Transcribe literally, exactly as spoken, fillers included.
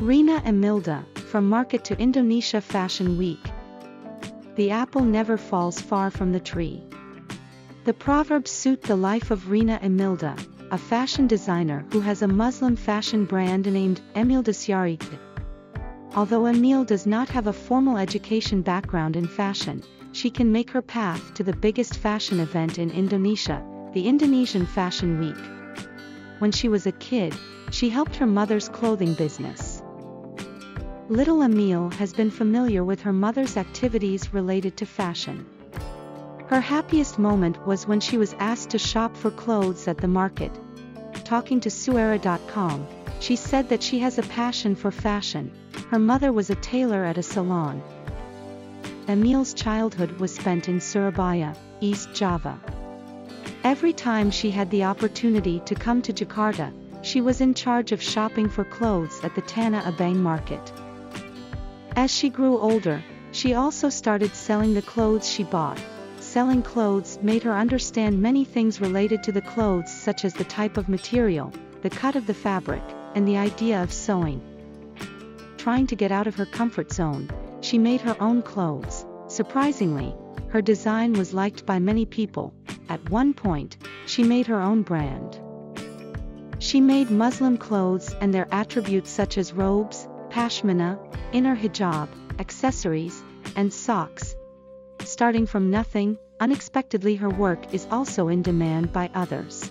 Rina Emilda, from market to Indonesia Fashion Week. The apple never falls far from the tree. The proverbs suit the life of Rina Emilda, a fashion designer who has a Muslim fashion brand named Emildasyari. Although Emil does not have a formal education background in fashion, she can make her path to the biggest fashion event in Indonesia, the Indonesian Fashion Week. When she was a kid, she helped her mother's clothing business. Little Emil has been familiar with her mother's activities related to fashion. Her happiest moment was when she was asked to shop for clothes at the market. Talking to Suara dot com, she said that she has a passion for fashion. Her mother was a tailor at a salon. Emil's childhood was spent in Surabaya, East Java. Every time she had the opportunity to come to Jakarta, she was in charge of shopping for clothes at the Tana Abang market. As she grew older, she also started selling the clothes she bought. Selling clothes made her understand many things related to the clothes, such as the type of material, the cut of the fabric, and the idea of sewing. Trying to get out of her comfort zone, she made her own clothes. Surprisingly, her design was liked by many people. At one point, she made her own brand. She made Muslim clothes and their attributes such as robes, pashmina, inner hijab, accessories, and socks. Starting from nothing, unexpectedly her work is also in demand by others.